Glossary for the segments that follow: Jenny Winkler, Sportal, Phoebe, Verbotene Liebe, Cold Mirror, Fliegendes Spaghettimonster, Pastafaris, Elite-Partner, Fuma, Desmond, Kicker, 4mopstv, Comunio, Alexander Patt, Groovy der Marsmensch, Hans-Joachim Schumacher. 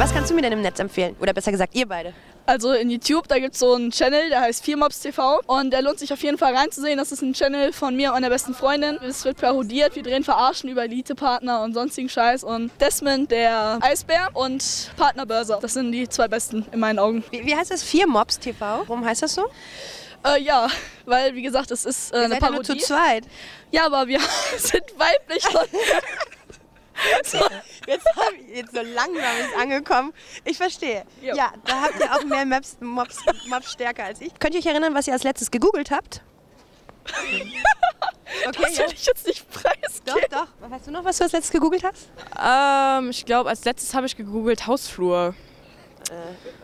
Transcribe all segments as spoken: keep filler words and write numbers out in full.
Was kannst du mir denn im Netz empfehlen? Oder besser gesagt, ihr beide? Also in YouTube, da gibt es so einen Channel, der heißt four mops T V und der lohnt sich auf jeden Fall reinzusehen. Das ist ein Channel von mir und meiner besten Freundin. Es wird parodiert, wir drehen Verarschen über Elite-Partner und sonstigen Scheiß und Desmond, der Eisbär und Partnerbörse. Das sind die zwei besten in meinen Augen. Wie, wie heißt das? four mops T V? Warum heißt das so? Äh, ja, weil wie gesagt, es ist äh, eine seid Parodie. Ja, nur zu zweit. Ja, aber wir sind weiblich. So. Jetzt, hab ich, jetzt so langsam ist angekommen. Ich verstehe. Jo. Ja, da habt ihr auch mehr Maps, Mobs, Mobs stärker als ich. Könnt ihr euch erinnern, was ihr als letztes gegoogelt habt? Okay, das will ja. Ich jetzt nicht preisgeben. Doch, doch. Weißt du noch, was du als letztes gegoogelt hast? Ähm, ich glaube, als letztes habe ich gegoogelt Hausflur. Äh,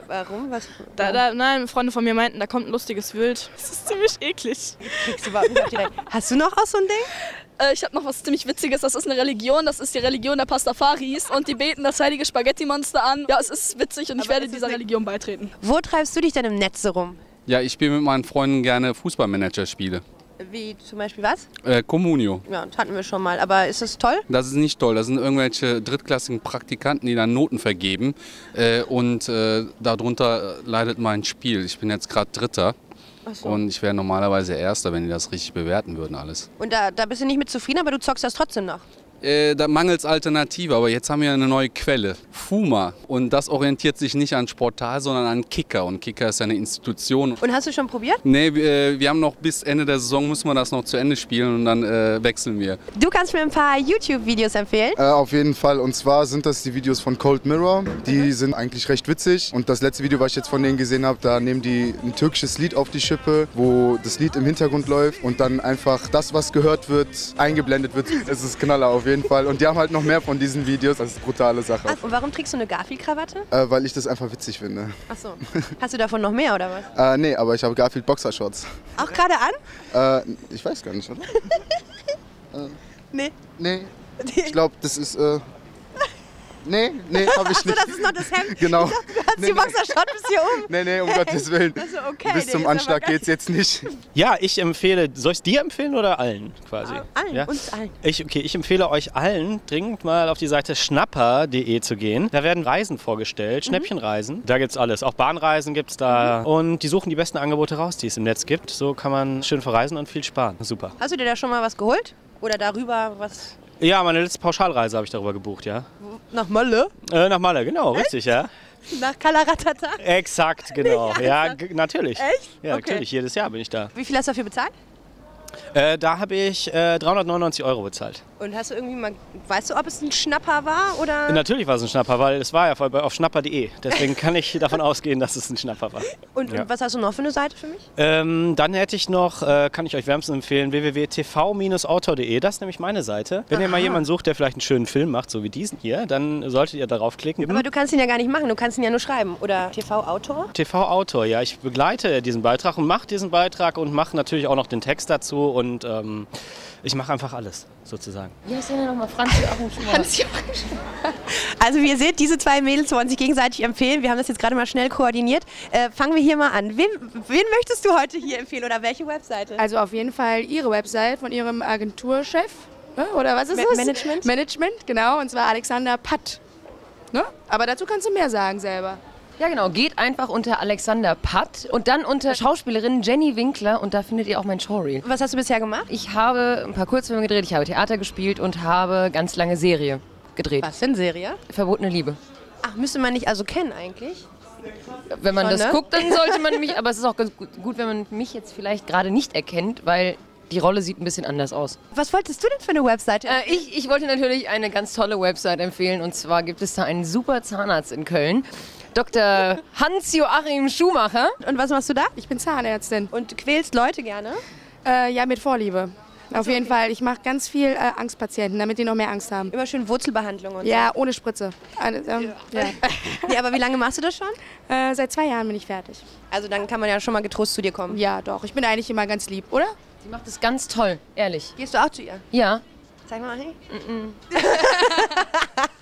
warum? Was? Da, da, nein, Freunde von mir meinten, da kommt ein lustiges Wild. Das ist ziemlich eklig. Kriegst du überhaupt nicht auf die Reihe. Hast du noch auch so ein Ding? Ich habe noch was ziemlich Witziges, das ist eine Religion, das ist die Religion der Pastafaris und die beten das heilige Spaghetti-Monster an. Ja, es ist witzig und ich werde dieser Religion beitreten. Wo treibst du dich denn im Netz rum? Ja, ich spiele mit meinen Freunden gerne Fußballmanager-Spiele. Wie zum Beispiel was? Äh, Comunio. Ja, das hatten wir schon mal, aber ist das toll? Das ist nicht toll, das sind irgendwelche drittklassigen Praktikanten, die dann Noten vergeben äh, und äh, darunter leidet mein Spiel. Ich bin jetzt gerade Dritter. Ach so. Und ich wäre normalerweise Erster, wenn die das richtig bewerten würden alles. Und da, da bist du nicht mit zufrieden, aber du zockst das trotzdem noch? Äh, da mangelt es Alternative, aber jetzt haben wir eine neue Quelle. Fuma. Und das orientiert sich nicht an Sportal, sondern an Kicker. Und Kicker ist eine Institution. Und hast du schon probiert? Nee, äh, wir haben noch bis Ende der Saison, müssen wir das noch zu Ende spielen und dann äh, wechseln wir. Du kannst mir ein paar YouTube-Videos empfehlen? Äh, auf jeden Fall. Und zwar sind das die Videos von Cold Mirror. Die mhm. sind eigentlich recht witzig. Und das letzte Video, was ich jetzt von denen gesehen habe, da nehmen die ein türkisches Lied auf die Schippe, wo das Lied im Hintergrund läuft und dann einfach das, was gehört wird, eingeblendet wird. Es ist Knaller auf jeden Fall. Fall. Und die haben halt noch mehr von diesen Videos. Das ist eine brutale Sache. Ach, und warum trägst du eine Garfield-Krawatte? Äh, weil ich das einfach witzig finde. Ach so. Hast du davon noch mehr oder was? Äh, nee, aber ich habe Garfield-Boxershorts. Auch gerade an? Äh, ich weiß gar nicht, oder? äh, nee. Nee. Ich glaube, das ist... Äh Nee, nee, hab ich nicht. Achso, das ist noch das Hemd. Genau. Ich dachte, du hast nee, die Boxershort nee. bis hier oben. Nee, nee, um hey. Gottes Willen. Also okay, bis zum Anschlag geht's jetzt nicht. Ja, ich empfehle, soll ich es dir empfehlen oder allen quasi? Ah, allen, ja? Uns allen. Ich, okay, ich empfehle euch allen, dringend mal auf die Seite schnapper punkt de zu gehen. Da werden Reisen vorgestellt, Schnäppchenreisen. Mhm. Da gibt's alles, auch Bahnreisen gibt's da. Mhm. Und die suchen die besten Angebote raus, die es im Netz gibt. So kann man schön verreisen und viel sparen. Super. Hast du dir da schon mal was geholt? Oder darüber was... Ja, meine letzte Pauschalreise habe ich darüber gebucht, ja. Nach Malle? Äh, nach Malle, genau, echt? Richtig, ja. Nach Kalaratata? Exakt, genau. Nee, ja, ja natürlich. Echt? Ja, okay. Natürlich, jedes Jahr bin ich da. Wie viel hast du dafür bezahlt? Äh, da habe ich äh, dreihundertneunundneunzig Euro bezahlt. Und hast du irgendwie mal, weißt du, ob es ein Schnapper war oder? Natürlich war es ein Schnapper, weil es war ja auf schnapper punkt de. Deswegen kann ich davon ausgehen, dass es ein Schnapper war. Und, ja. Und was hast du noch für eine Seite für mich? Ähm, dann hätte ich noch, äh, kann ich euch wärmstens empfehlen, w w w punkt t v autor punkt de. Das ist nämlich meine Seite. Wenn Aha. ihr mal jemanden sucht, der vielleicht einen schönen Film macht, so wie diesen hier, dann solltet ihr darauf klicken. Aber du kannst ihn ja gar nicht machen, du kannst ihn ja nur schreiben. Oder T V-Autor? T V-Autor, ja. Ich begleite diesen Beitrag und mache diesen Beitrag und mache natürlich auch noch den Text dazu. Und ähm, ich mache einfach alles, sozusagen. Wie heißt denn ja nochmal? Hans-Joachim Schumacher. Also wie ihr seht, diese zwei Mädels wollen sich gegenseitig empfehlen. Wir haben das jetzt gerade mal schnell koordiniert. Äh, fangen wir hier mal an. Wen, wen möchtest du heute hier empfehlen oder welche Webseite? Also auf jeden Fall Ihre Website von Ihrem Agenturchef, ne? Oder was ist Ma das? Management. Management, genau. Und zwar Alexander Patt. Ne? Aber dazu kannst du mehr sagen selber. Ja genau, geht einfach unter Alexander Patt und dann unter Schauspielerin Jenny Winkler und da findet ihr auch mein Showreel. Was hast du bisher gemacht? Ich habe ein paar Kurzfilme gedreht, ich habe Theater gespielt und habe ganz lange Serie gedreht. Was denn Serie? Verbotene Liebe. Ach, müsste man nicht also kennen eigentlich? Wenn man Schon, das ne? guckt, dann sollte man mich, aber es ist auch ganz gut, wenn man mich jetzt vielleicht gerade nicht erkennt, weil... Die Rolle sieht ein bisschen anders aus. Was wolltest du denn für eine Website? Äh, ich, ich wollte natürlich eine ganz tolle Website empfehlen. Und zwar gibt es da einen super Zahnarzt in Köln. Doktor Hans-Joachim Schumacher. Und was machst du da? Ich bin Zahnärztin. Und quälst Leute gerne? Äh, ja, mit Vorliebe. Auf so, jeden okay. Fall. Ich mache ganz viel äh, Angstpatienten, damit die noch mehr Angst haben. Immer schön Wurzelbehandlung und ja, so. Ohne Spritze. Eine, ähm, ja. Ja. Nee, aber wie lange machst du das schon? Äh, seit zwei Jahren bin ich fertig. Also dann kann man ja schon mal getrost zu dir kommen. Ja, doch. Ich bin eigentlich immer ganz lieb, oder? Sie macht das ganz toll, ehrlich. Gehst du auch zu ihr? Ja. Zeig mal hin. Mm -mm.